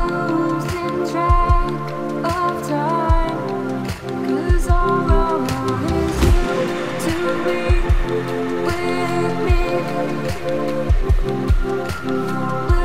With me.